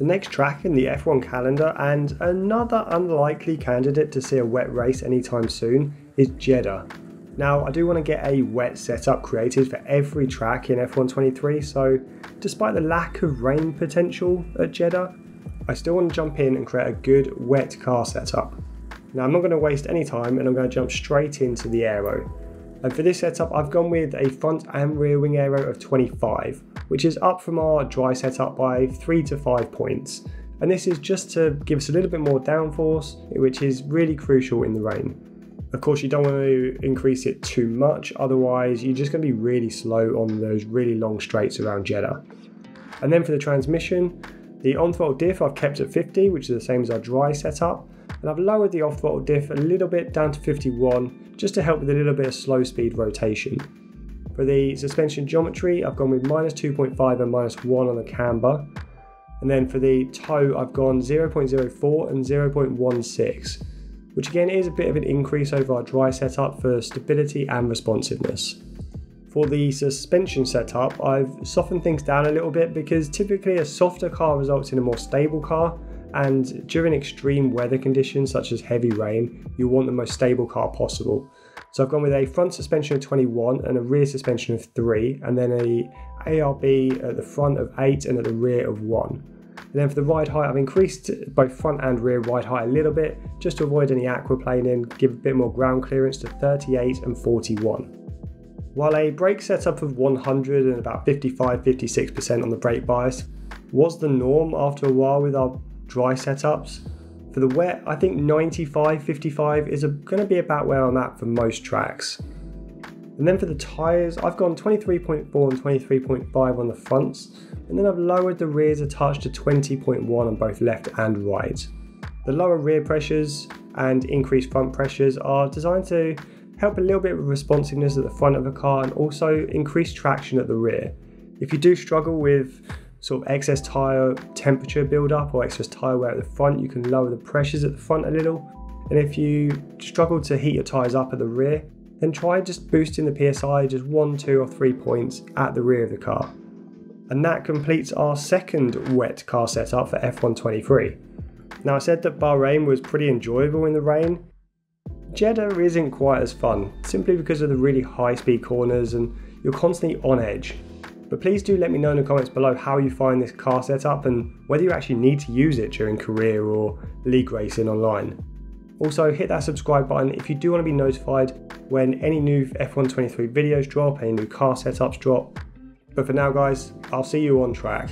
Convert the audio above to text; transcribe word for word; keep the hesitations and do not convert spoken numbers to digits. the next track in the F one calendar, and another unlikely candidate to see a wet race anytime soon, is Jeddah. Now, I do want to get a wet setup created for every track in F one twenty-three, so despite the lack of rain potential at Jeddah, I still want to jump in and create a good wet car setup. Now, I'm not going to waste any time and I'm going to jump straight into the aero. And for this setup, I've gone with a front and rear wing aero of twenty-five, which is up from our dry setup by three to five points. And this is just to give us a little bit more downforce, which is really crucial in the rain. Of course, you don't want to increase it too much, otherwise you're just going to be really slow on those really long straights around Jeddah. And then for the transmission, the on-throttle diff I've kept at fifty, which is the same as our dry setup, and I've lowered the off-throttle diff a little bit down to fifty-one, just to help with a little bit of slow speed rotation. For the suspension geometry, I've gone with minus two point five and minus one on the camber, and then for the toe, I've gone zero point zero four and zero point one six. Which again is a bit of an increase over our dry setup for stability and responsiveness. For the suspension setup, I've softened things down a little bit because typically a softer car results in a more stable car, and during extreme weather conditions such as heavy rain, you want the most stable car possible. So I've gone with a front suspension of twenty-one and a rear suspension of three, and then a A R B at the front of eight and at the rear of one. And then for the ride height, I've increased both front and rear ride height a little bit, just to avoid any aquaplaning, give a bit more ground clearance to thirty-eight and forty-one. While a brake setup of one hundred and about fifty-five to fifty-six percent on the brake bias was the norm after a while with our dry setups, for the wet, I think ninety-five fifty-five is going to be about where I'm at for most tracks. And then for the tyres, I've gone twenty-three point four and twenty-three point five on the fronts, and then I've lowered the rears a touch to twenty point one on both left and right. The lower rear pressures and increased front pressures are designed to help a little bit with responsiveness at the front of the car and also increase traction at the rear. If you do struggle with sort of excess tyre temperature build-up or excess tyre wear at the front, you can lower the pressures at the front a little, and if you struggle to heat your tyres up at the rear, then try just boosting the P S I just one, two or three points at the rear of the car. And that completes our second wet car setup for F one twenty-three. Now, I said that Bahrain was pretty enjoyable in the rain. Jeddah isn't quite as fun, simply because of the really high speed corners and you're constantly on edge. But please do let me know in the comments below how you find this car setup and whether you actually need to use it during career or league racing online. Also, hit that subscribe button if you do want to be notified when any new F one twenty-three videos drop, any new car setups drop. But for now guys, I'll see you on track.